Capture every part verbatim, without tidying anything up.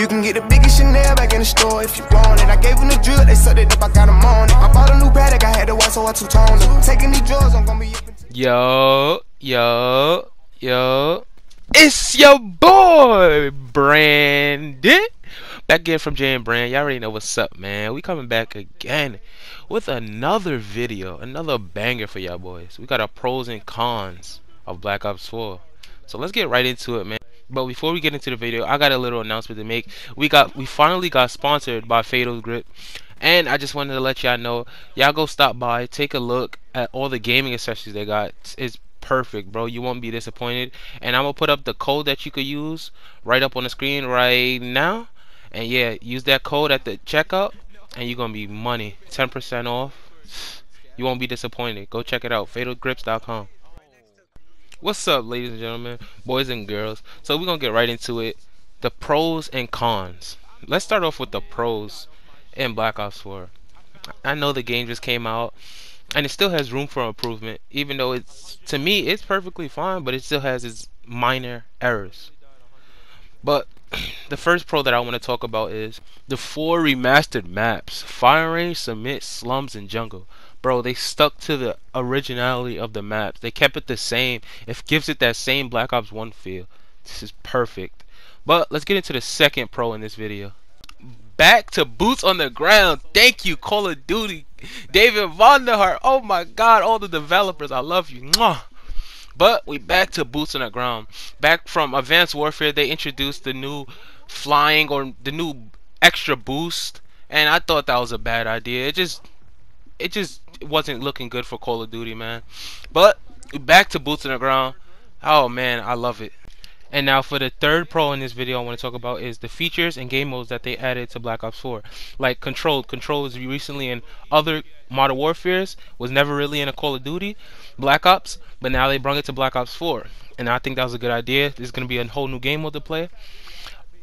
You can get the biggest Chanel back in the store if you want it. I gave them the drill, they set it up, I got them on it. I bought a new paddock, I had to watch, so I two-toned it. Taking these drugs, I'm gonna be up until yo, yo, yo. It's your boy, Brandon. Back again from J and Brand. Y'all already know what's up, man. We coming back again with another video, another banger for y'all boys. We got our pros and cons of Black Ops four. So let's get right into it, man. But before we get into the video, I got a little announcement to make. We got, we finally got sponsored by Fatal Grips. And I just wanted to let y'all know, y'all go stop by, take a look at all the gaming accessories they got. It's perfect, bro. You won't be disappointed. And I'm gonna put up the code that you could use right up on the screen right now. And yeah, use that code at the checkout and you're gonna be money. ten percent off. You won't be disappointed. Go check it out. fatal grips dot com. What's up, ladies and gentlemen, boys and girls? So we're gonna get right into it. The pros and cons. Let's start off with the pros in Black Ops four. I know the game just came out and it still has room for improvement, even though it's, to me, it's perfectly fine, but it still has its minor errors. But the first pro that I want to talk about is the four remastered maps: Fire Range, Submit, Slums, and Jungle. Bro, they stuck to the originality of the maps. They kept it the same. It gives it that same Black Ops one feel. This is perfect. But let's get into the second pro in this video. Back to boots on the ground. Thank you, Call of Duty. David Vonderhaar. Oh my God, all the developers. I love you. Mwah. But we back to boots on the ground. Back from Advanced Warfare, they introduced the new flying, or the new extra boost, and I thought that was a bad idea. It just, it just wasn't looking good for Call of Duty, man. But back to boots on the ground. Oh man, I love it. And now for the third pro in this video I want to talk about is the features and game modes that they added to Black Ops four. Like Control. Control was recently in other Modern Warfares, was never really in a Call of Duty, Black Ops, but now they brought it to Black Ops four. And I think that was a good idea. There's going to be a whole new game mode to play.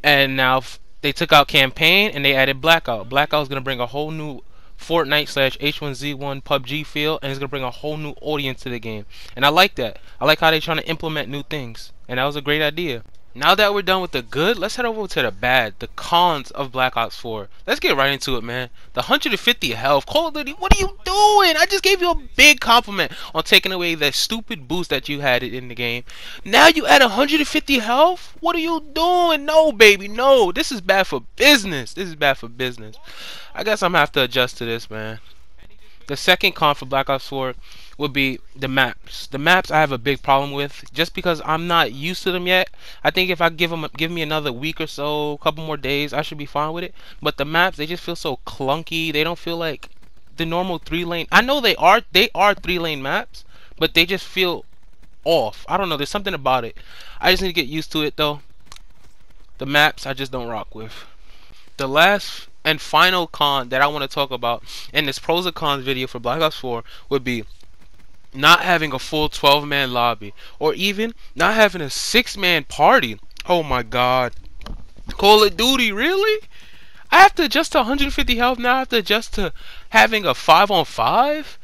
And now they took out Campaign and they added Blackout. Blackout is going to bring a whole new Fortnite slash H one Z one P U B G feel, and it's going to bring a whole new audience to the game. And I like that. I like how they're trying to implement new things. And that was a great idea. Now that we're done with the good, let's head over to the bad, the cons of Black Ops four. Let's get right into it, man. The one hundred fifty health. Call of Duty, what are you doing? I just gave you a big compliment on taking away that stupid boost that you had in the game. Now you add one hundred fifty health? What are you doing? No, baby, no. This is bad for business. This is bad for business. I guess I'm going to have to adjust to this, man. The second con for Black Ops four would be the maps. The maps I have a big problem with, just because I'm not used to them yet. I think if I give them, give me another week or so, a couple more days, I should be fine with it. But the maps, they just feel so clunky. They don't feel like the normal three lane. I know they are, they are three lane maps, but they just feel off. I don't know. There's something about it. I just need to get used to it, though. The maps, I just don't rock with. The last and final con that I want to talk about in this pros and cons video for Black Ops four would be not having a full twelve man lobby, or even not having a six man party. Oh my God. Call of Duty, really? I have to adjust to one hundred fifty health now. I have to adjust to having a five on five?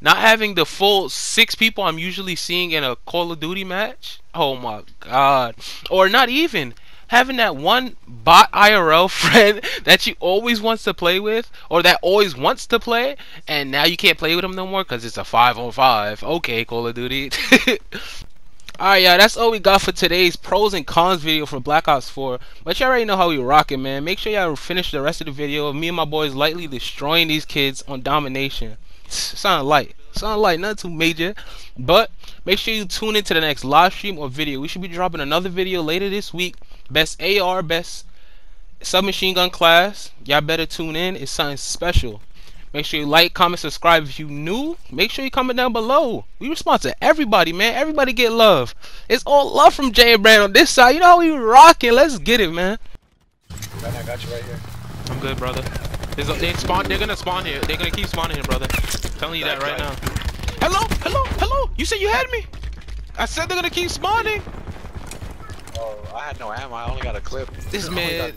Not having the full six people I'm usually seeing in a Call of Duty match? Oh my God. Or not even having that one bot I R L friend that you always wants to play with, or that always wants to play, and now you can't play with him no more because it's a five on five. Okay, Call of Duty. Alright, y'all, that's all we got for today's pros and cons video for Black Ops four. But y'all already know how we rockin', man. Make sure y'all finish the rest of the video of me and my boys lightly destroying these kids on domination. Sound light. Sound light, nothing too major. But make sure you tune into the next live stream or video. We should be dropping another video later this week. Best A R, best submachine gun class. Y'all better tune in. It's something special. Make sure you like, comment, subscribe if you new. Make sure you comment down below. We respond to everybody, man. Everybody get love. It's all love from J and Brand on this side. You know how we rocking. Let's get it, man. I got you right here. I'm good, brother. There's a, they spawn, they're gonna spawn here. They're gonna keep spawning here, brother. I'm telling you that right now. Hello, hello, hello. You said you had me. I said they're gonna keep spawning. Oh, I had no ammo. I only got a clip. This I man,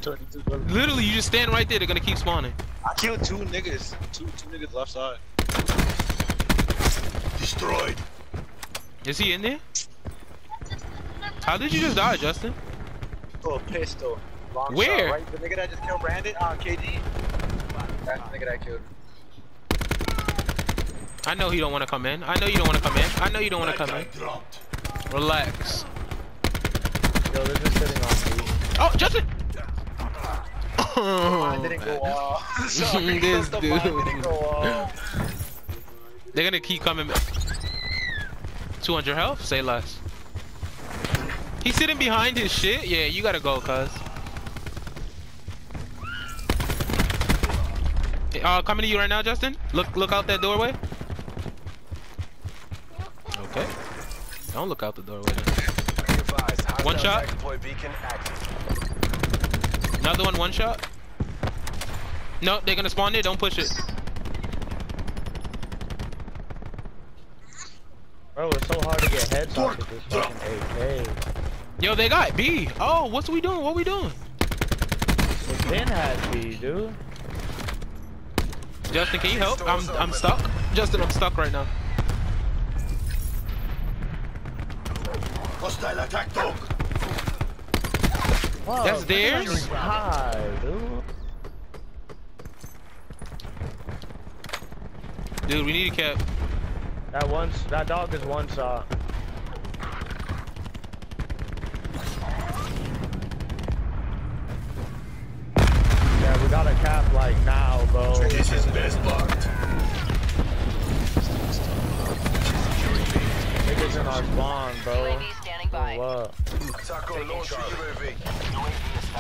literally, you just stand right there. They're gonna keep spawning. I killed two niggas. Two, two niggas left side. Destroyed. Is he in there? How did you just die, Justin? Oh, pistol. Long Where? Shot, right? The nigga that I just killed Brandon? Uh, K D? That's the nigga that I killed. I know he don't want to come in. I know you don't want to come in. I know you don't want to come in. Dropped. Relax. Yo, they're just sitting on me. Oh, Justin! Oh, mine didn't go off. Sorry, this dude. Mine didn't go off. They're gonna keep coming. two hundred health? Say less. He's sitting behind his shit? Yeah, you gotta go, cuz. Uh, coming to you right now, Justin. Look, look out that doorway. Okay. Don't look out the doorway. One shot. Another one, one shot. No, they're gonna spawn there. Don't push it. Bro, it's so hard to get heads off with this fucking A K. Yo, they got B. Oh, what's we doing? What we doing? Ben has B, dude. Justin, can you help? I'm I'm stuck. Justin, I'm stuck right now. Hostile attack dog. Whoa, that's theirs. Hi, dude. Dude, we need a cap. That one, that dog is one shot. Yeah, we got a cap like now, bro. This is best part. Niggas in our spawn, bro. By. What?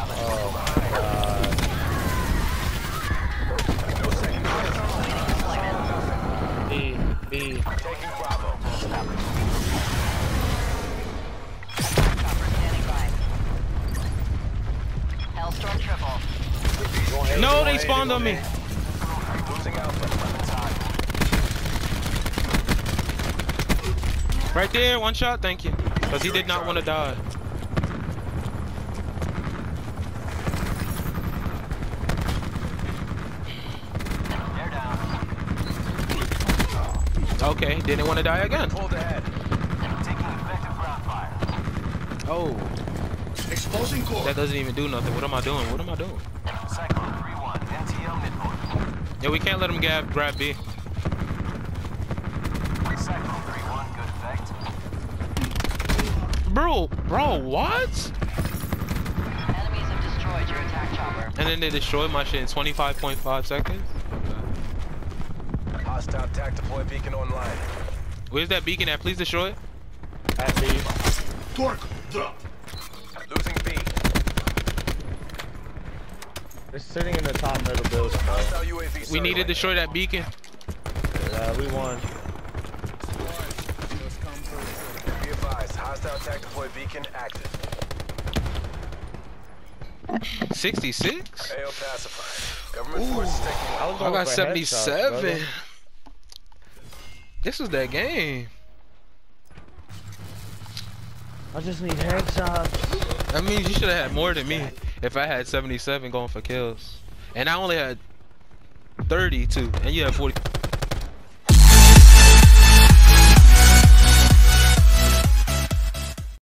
Oh my God. B, B. No, they spawned on me. Right there, one shot, thank you. Because he did not want to die. Okay, didn't want to die again. Oh. Exposing core. That doesn't even do nothing. What am I doing? What am I doing? Yeah, we can't let him grab, grab B. Bro, bro, what? Enemies have destroyed your attack chopper. And then they destroyed my shit in twenty-five point five seconds. Hostile attack deploy beacon online. Where's that beacon at? Please destroy it. At B. Torque drop. Losing B. They're sitting in the top middle building. We need to destroy that beacon. Yeah, we won. Hostile attack deploy beacon active. sixty-six? A O pacified. Government forces taking over. I got seventy-seven. This was that game. I just need headshots. That means you should have had more than me if I had seventy-seven going for kills. And I only had thirty-two, and you had forty.